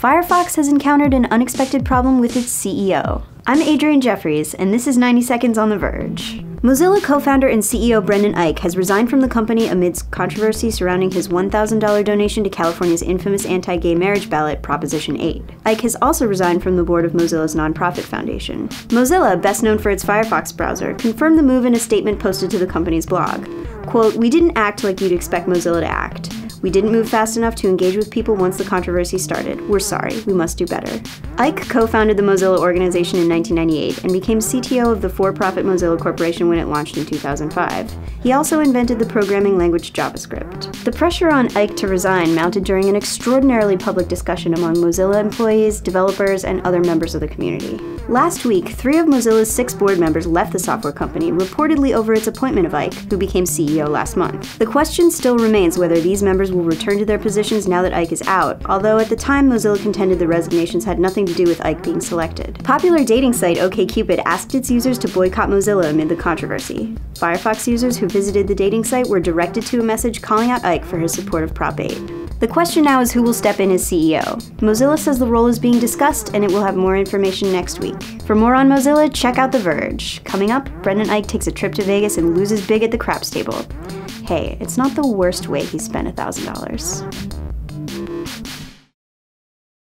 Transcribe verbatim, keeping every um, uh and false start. Firefox has encountered an unexpected problem with its C E O. I'm Adrienne Jeffries, and this is ninety seconds on The Verge. Mozilla co-founder and C E O Brendan Eich has resigned from the company amidst controversy surrounding his one thousand dollar donation to California's infamous anti-gay marriage ballot, Proposition eight. Eich has also resigned from the board of Mozilla's nonprofit foundation. Mozilla, best known for its Firefox browser, confirmed the move in a statement posted to the company's blog. Quote, "We didn't act like you'd expect Mozilla to act. We didn't move fast enough to engage with people once the controversy started. We're sorry, we must do better." Eich co-founded the Mozilla organization in nineteen ninety-eight and became C T O of the for-profit Mozilla Corporation when it launched in two thousand five. He also invented the programming language JavaScript. The pressure on Eich to resign mounted during an extraordinarily public discussion among Mozilla employees, developers, and other members of the community. Last week, three of Mozilla's six board members left the software company, reportedly over its appointment of Eich, who became C E O last month. The question still remains whether these members will return to their positions now that Eich is out, although at the time Mozilla contended the resignations had nothing to do with Eich being selected. Popular dating site OKCupid asked its users to boycott Mozilla amid the controversy. Firefox users who visited the dating site were directed to a message calling out Eich for his support of Prop eight. The question now is who will step in as C E O. Mozilla says the role is being discussed and it will have more information next week. For more on Mozilla, check out The Verge. Coming up, Brendan Eich takes a trip to Vegas and loses big at the craps table. Hey, it's not the worst way he spent a thousand dollars.